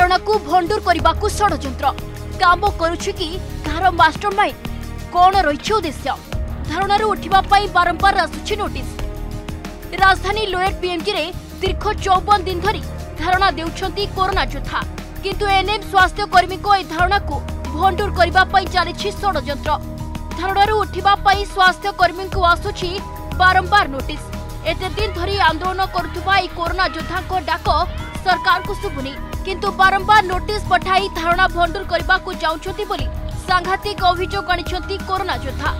धारणा को भंडूर करने को षड्यंत्र काम करुछि कि कार मास्टरमाइंड कौन रही उद्देश्य धारणारू उठा बारंबार आसुची नोटिस। राजधानी लोयर पीएमजी रे दीर्घ 54 दिन धरी धारणा देउछंती कोरोना योद्धा, किंतु एनएम स्वास्थ्य कर्मी को ए धारणा को भंडूर करबा पई चलेछि षड्यंत्र। धारणारू उठा स्वास्थ्य कर्मी को आसुची बारंबार नोटिस। एते दिन धरी आंदोलन करुवा ए कोरोना योद्धा को डाक सरकार को सुबुनी, किंतु बारंबार नोटिस पठाई धारणा भंडूर करबा को जाउछंती बोली सांघातिक अभियोग आनिछंती कोरोना योद्धा।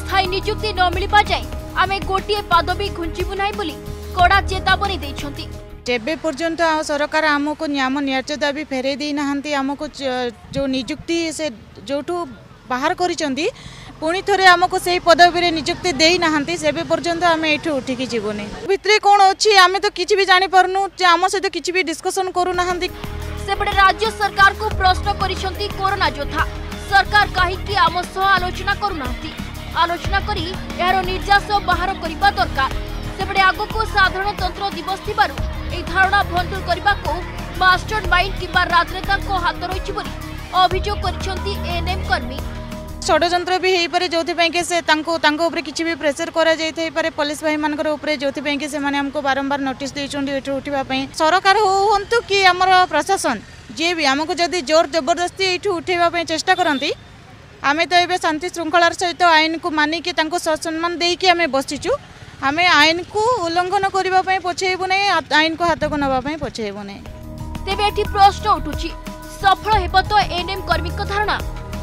स्थायी नियुक्ति न मिलवा जाए आमे गोटे पाद भी घुंचीबू ना बोली कड़ा चेतावनी देइछंती। जेबे पर्यंत सरकार आमको न्याम न्याय्य दाबी फेरे दे नाहंती, आमको जो नियुक्ति से जोठू बाहर करिसंती पुणी थरे आमको सेही पदवी रे नियुक्ति देई नाहंती, सेबे पर्यंत आम एठू उठिकी जीवनी भितरे कोन अछि आमे तो किछि भी जानि परनु, जे आम सहित किछि भी डिस्कशन करू नाहंती। सेबडे राज्य सरकार को प्रश्न करिसंती कोरोना योद्धा, सरकार काहेकि आम सह आलोचना करू नाहंती, आलोचना करी यार निर्यास बाहर करने दरकार। सेपटे आग को साधारण तंत्र दिवस थी धारणा भंडूर करने को मास्टर माइंड किंवा राजनेता को हाथ रही अभियोग एएनएम कर्मी। षड्यंत्र भी हो पाए जो कि भी प्रेसर करे पुलिस भाई मान जो कि हमको बारंबार नोटिस देते उठापी सरकार हूँ कि आम प्रशासन जी भी आमको जदि जोर जबरदस्ती ये उठापी चेष्टा करती आमे तो ये शांति श्रृंखलार सहित आईन को मानिकी सम्मान देकी आमे बसीचु। आमे आईन को उल्लंघन करने पछेबू ना, आईन को हाथ को नापी पछेबू ना। तेबे एठी प्रश्न उठुची सफल हेब तो एएनएम कर्मी धारणा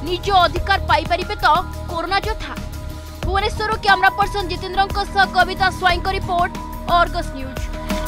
निज अधिकार पाई तो कोरोना योद्धा। Bhubaneswar camera person Jitendra Kavita Swain report Argus news.